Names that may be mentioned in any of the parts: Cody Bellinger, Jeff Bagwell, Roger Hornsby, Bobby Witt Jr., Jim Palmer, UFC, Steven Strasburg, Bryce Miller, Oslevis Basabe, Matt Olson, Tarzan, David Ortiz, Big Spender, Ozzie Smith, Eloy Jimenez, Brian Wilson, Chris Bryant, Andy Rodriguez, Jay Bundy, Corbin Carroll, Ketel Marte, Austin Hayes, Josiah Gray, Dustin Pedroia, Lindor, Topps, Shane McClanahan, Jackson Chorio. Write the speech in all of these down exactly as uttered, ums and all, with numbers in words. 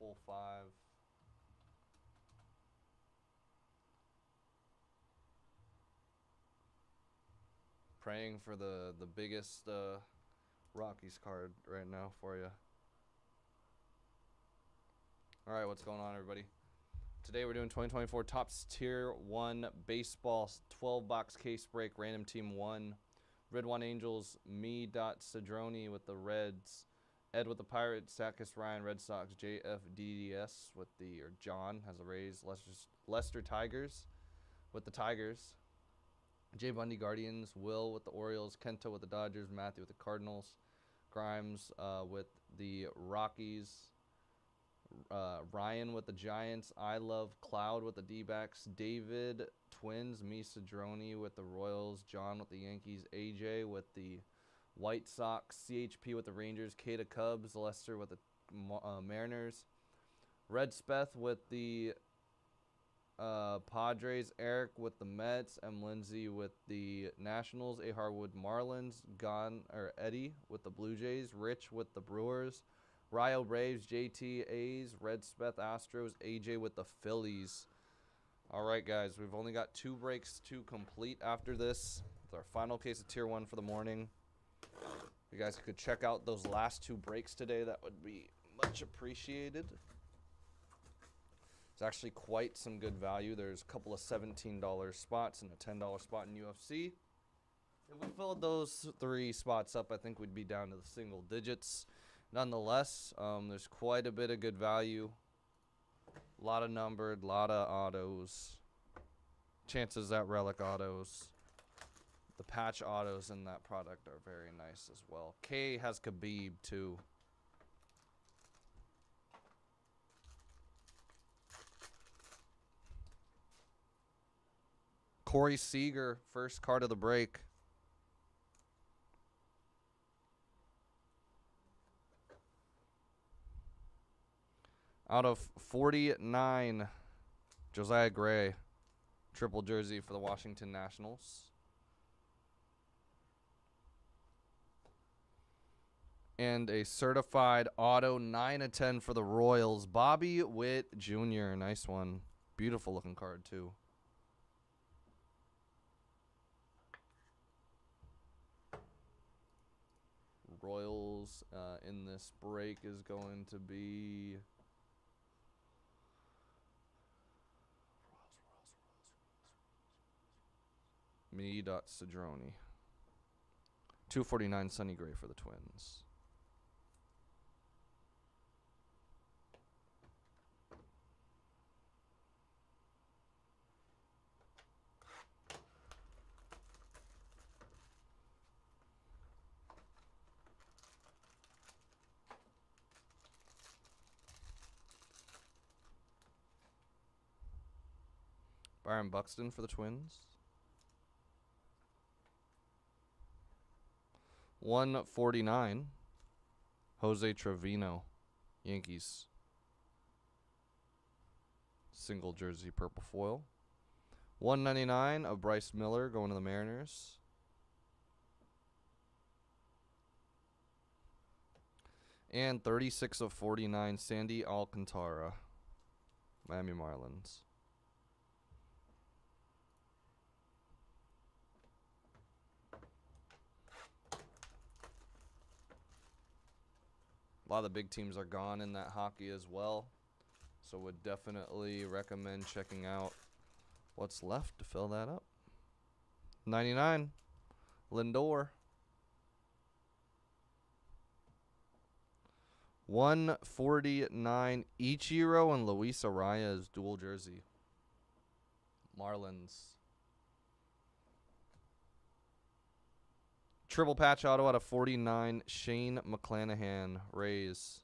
full five. Praying for the, the biggest uh, Rockies card right now for you. All right, what's going on, everybody? Today we're doing twenty twenty-four Topps Tier One Baseball twelve box case break, random team one. Red One Angels, me dot Cedroni with the Reds, Ed with the Pirates, Sackis Ryan Red Sox, J F D D S with the, or John has the Rays, Lester, Lester Tigers with the Tigers, Jay Bundy Guardians, Will with the Orioles, Kenta with the Dodgers, Matthew with the Cardinals, Grimes uh, with the Rockies, uh, Ryan with the Giants, I Love Cloud with the D-backs, David Twins, me Cedroni with the Royals, John with the Yankees, A J with the White Sox, C H P with the Rangers, Kata Cubs, Lester with the uh, Mariners, Red Speth with the Uh, Padres, Eric with the Mets, M. Lindsay with the Nationals, A. Harwood Marlins, Gon or Eddie with the Blue Jays, Rich with the Brewers, Ryo Braves, J T A's, Red Speth Astros, A J with the Phillies. All right, guys, we've only got two breaks to complete after this. It's our final case of Tier One for the morning. If you guys could check out those last two breaks today, that would be much appreciated. It's actually quite some good value. There's a couple of seventeen dollar spots and a ten dollar spot in U F C. If we filled those three spots up, I think we'd be down to the single digits. Nonetheless, um, there's quite a bit of good value. A lot of numbered, a lot of autos. Chances at relic autos. The patch autos in that product are very nice as well. K has Khabib too. Corey Seager, first card of the break. Out of forty-nine, Josiah Gray, triple jersey for the Washington Nationals. And a certified auto, nine of ten for the Royals. Bobby Witt Junior, nice one. Beautiful looking card, too. Royals uh, in this break is going to be Royals, Royals, Royals, Royals, Royals. Me dot Cedroni. two forty-nine Sonny Gray for the Twins. Byron Buxton for the Twins. one forty-nine. Jose Trevino, Yankees. Single jersey, purple foil. one ninety-nine of Bryce Miller going to the Mariners. And thirty-six of forty-nine, Sandy Alcantara, Miami Marlins. A lot of the big teams are gone in that hockey as well, so would definitely recommend checking out what's left to fill that up. ninety-nine, Lindor. one forty-nine, Ichiro and Luis Arraez, dual jersey. Marlins. Triple patch auto out of forty-nine, Shane McClanahan, Rays.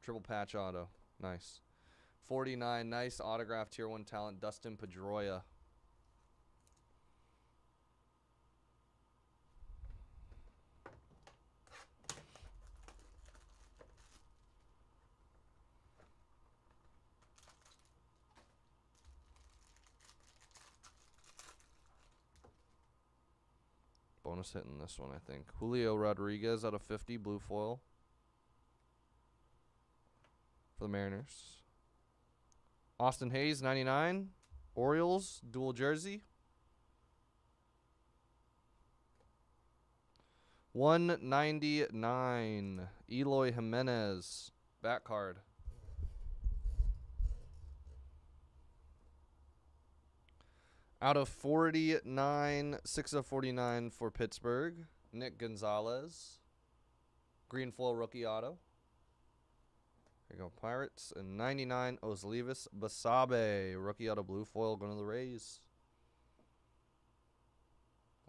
Triple patch auto, nice. forty-nine, nice autograph, Tier One talent, Dustin Pedroia. bonus hit in this one, I think. Julio Rodriguez out of fifty, blue foil for the Mariners. Austin Hayes, ninety-nine. Orioles, dual jersey. one ninety-nine. Eloy Jimenez, back card. Out of forty-nine, six of forty-nine for Pittsburgh, Nick Gonzalez. Green foil rookie auto. Here you go, Pirates. And ninety-nine, Oslevis Basabe. Rookie auto blue foil going to the Rays.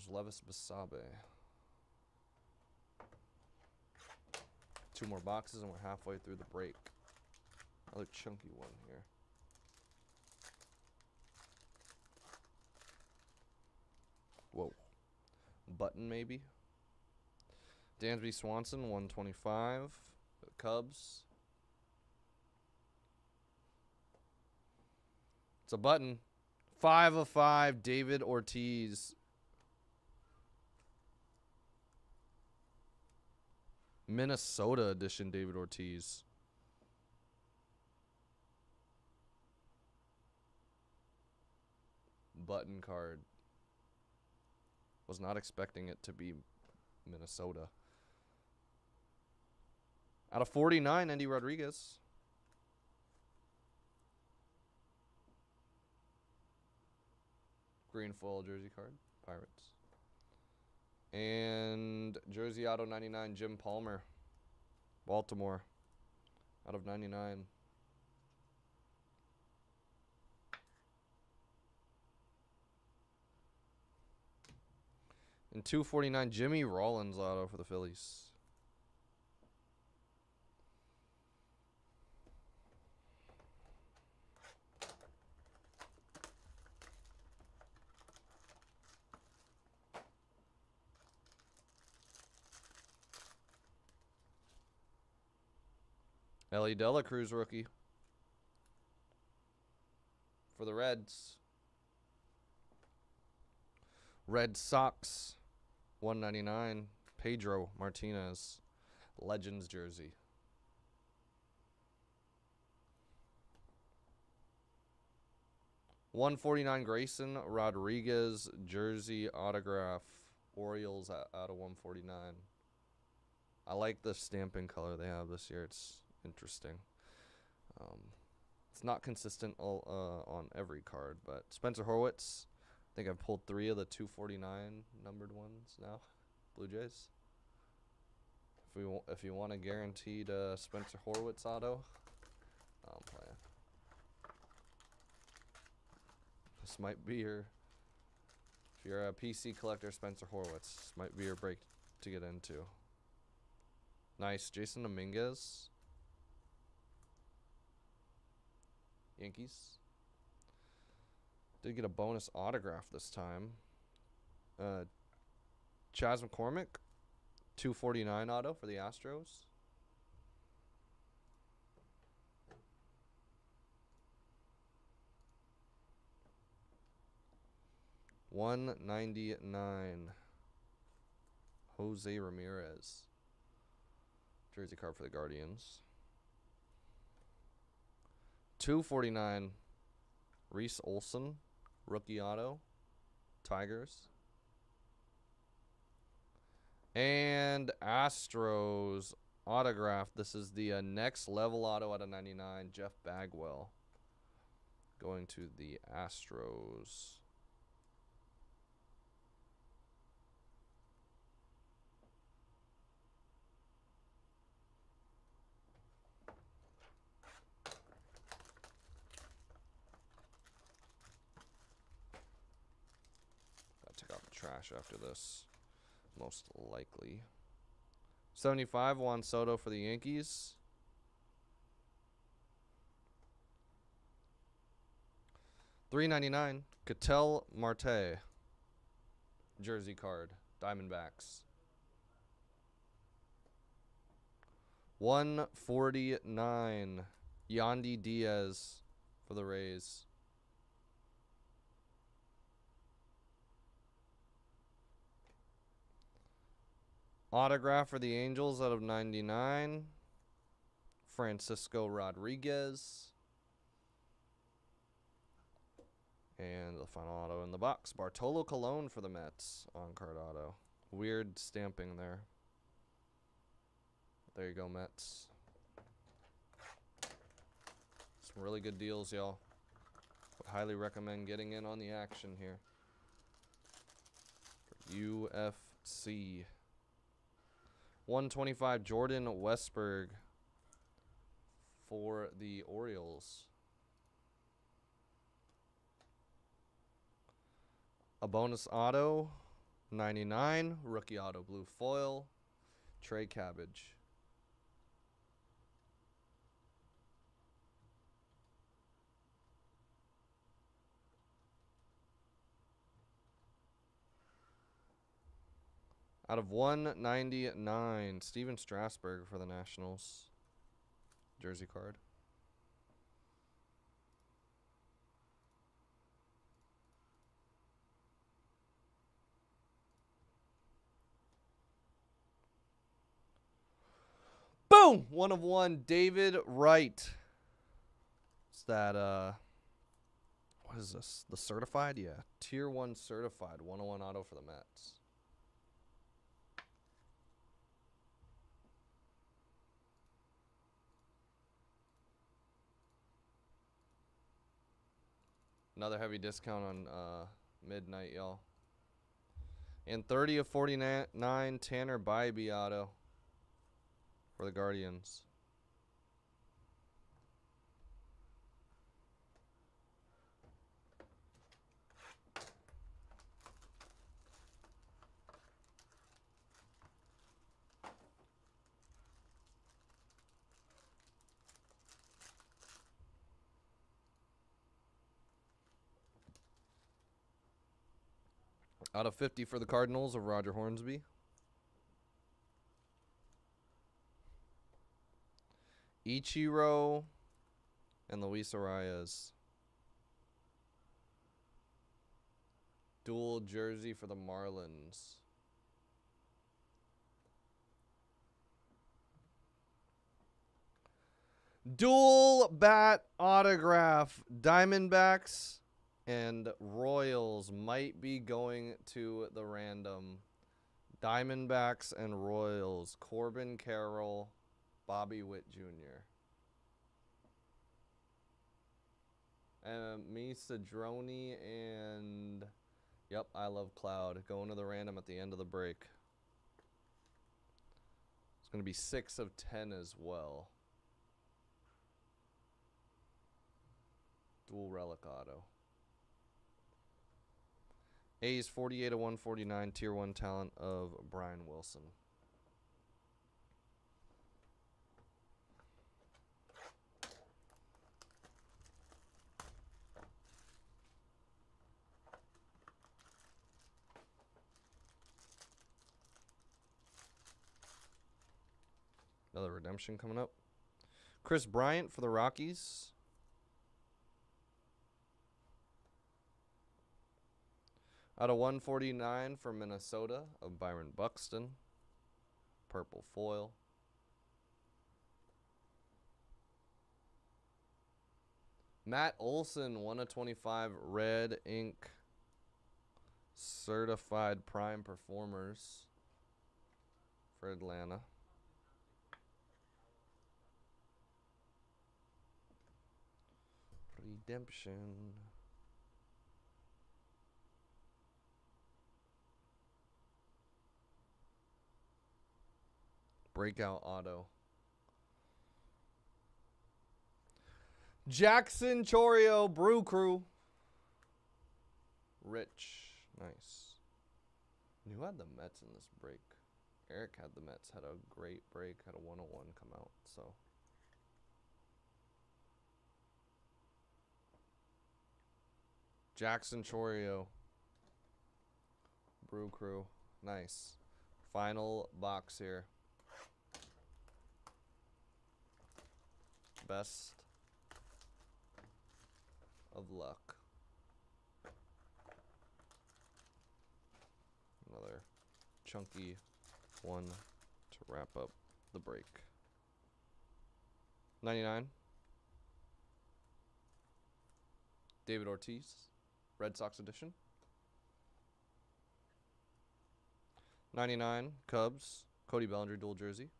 Oslevis Basabe. Two more boxes, and we're halfway through the break. Another chunky one here. Whoa. Button, maybe. Dansby Swanson, one twenty-five. The Cubs. It's a button. Five of five, David Ortiz. Minnesota edition, David Ortiz. Button card. Was not expecting it to be Minnesota. Out of forty-nine, Andy Rodriguez. Green foil jersey card, Pirates. And jersey auto ninety-nine, Jim Palmer, Baltimore. Out of ninety-nine. And two forty-nine, Jimmy Rollins auto for the Phillies. Ellie Delacruz rookie for the Reds. Red Sox. one ninety-nine, Pedro Martinez, Legends jersey. one forty-nine, Grayson Rodriguez jersey autograph, Orioles out of one forty-nine. I like the stamping color they have this year. It's interesting. Um, it's not consistent all, uh, on every card, but Spencer Horowitz. I think I've pulled three of the two forty-nine numbered ones now. Blue Jays. If we w if you want a guaranteed uh, Spencer Horowitz auto, I'll play it. This might be your, if you're a P C collector, Spencer Horowitz, this might be your break to get into. Nice, Jasson Dominguez. Yankees. Did get a bonus autograph this time. Uh, Chas McCormick, two forty-nine auto for the Astros. one ninety-nine. Jose Ramirez. Jersey card for the Guardians. two forty-nine. Reese Olson. Rookie auto, Tigers. And Astros autograph. This is the uh, next level auto out of ninety-nine, Jeff Bagwell. Going to the Astros. Trash after this, most likely. seventy-five, Juan Soto for the Yankees. three ninety-nine, Ketel Marte. Jersey card, Diamondbacks. one forty-nine, Yandy Diaz for the Rays. Autograph for the Angels out of ninety-nine. Francisco Rodriguez. And the final auto in the box. Bartolo Colon for the Mets. On-card auto. Weird stamping there. There you go, Mets. Some really good deals, y'all. Would highly recommend getting in on the action here. U F C. one twenty-five Jordan Westberg for the Orioles. A bonus auto, ninety-nine, rookie auto blue foil, Trey Cabbage. Out of one ninety-nine, Steven Strasburg for the Nationals. Jersey card. Boom! One of one, David Wright. It's that, uh, what is this? The certified? Yeah. Tier one certified. one oh one auto for the Mets. Another heavy discount on uh, midnight, y'all. And thirty of forty-nine Tanner Bybee auto for the Guardians. Out of fifty for the Cardinals of Roger Hornsby. Ichiro and Luis Arraez. Dual jersey for the Marlins. Dual bat autograph. Diamondbacks and Royals might be going to the random. Diamondbacks and Royals. Corbin Carroll, Bobby Witt Junior Uh, me, Cedroni, and yep, I love Cloud. Going to the random at the end of the break. It's going to be six of ten as well. Dual relic auto. A's forty-eight of one forty-nine, Tier one talent of Brian Wilson. Another redemption coming up. Chris Bryant for the Rockies. Out of one forty-nine for Minnesota of Byron Buxton. Purple foil. Matt Olson, one of twenty-five red ink certified prime performers for Atlanta. Redemption. Breakout auto. Jackson Chorio, Brew Crew. Rich. Nice. And who had the Mets in this break? Eric had the Mets. Had a great break. Had a one oh one come out. So. Jackson Chorio. Brew Crew. Nice. Final box here. Best of luck. Another chunky one to wrap up the break. ninety-nine. David Ortiz, Red Sox edition. ninety-nine, Cubs, Cody Bellinger dual jersey.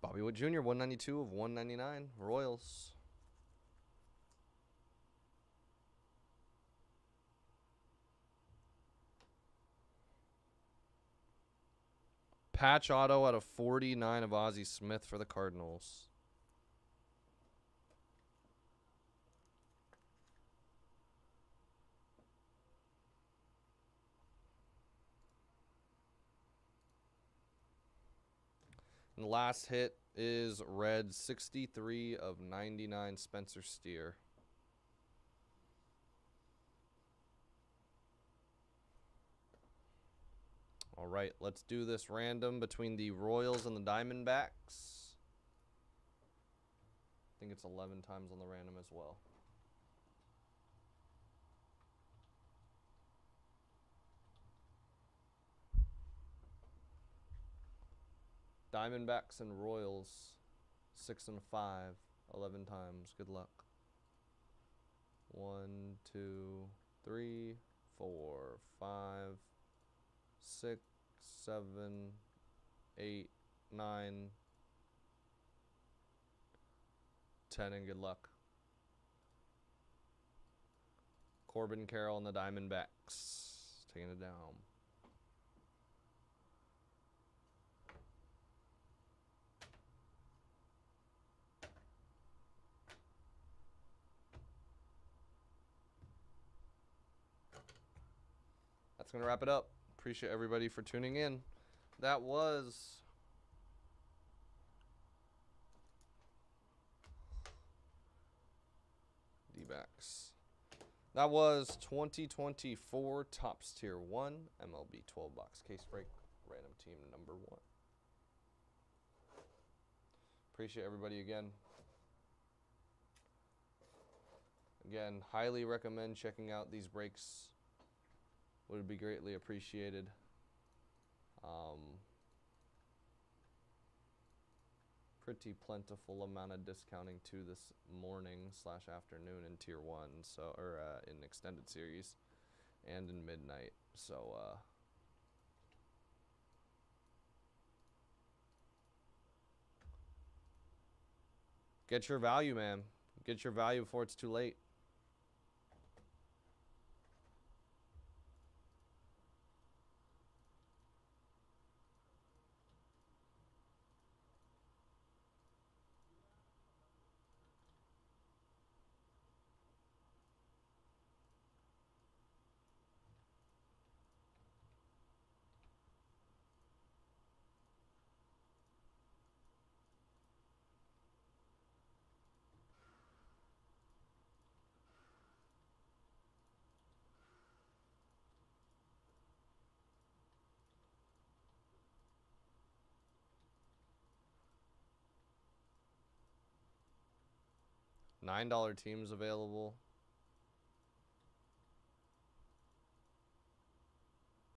Bobby Witt Junior, one ninety-two of one ninety-nine, Royals. Patch auto out of forty-nine of Ozzie Smith for the Cardinals. And last hit is red, sixty-three of ninety-nine, Spencer Steer. All right, let's do this random between the Royals and the Diamondbacks. I think it's eleven times on the random as well. Diamondbacks and Royals, six and five, eleven times. Good luck. One, two, three, four, five, six, seven, eight, nine, ten, and good luck. Corbin Carroll and the Diamondbacks, taking it down. That's going to wrap it up. Appreciate everybody for tuning in. That was D-backs. That was twenty twenty-four Topps Tier one M L B twelve box case break. Random team number one. Appreciate everybody again. Again, highly recommend checking out these breaks. Would be greatly appreciated. Um, pretty plentiful amount of discounting too this morning slash afternoon in Tier One, so or uh, in extended series, and in midnight. So uh, get your value, man. Get your value before it's too late. nine dollar teams available.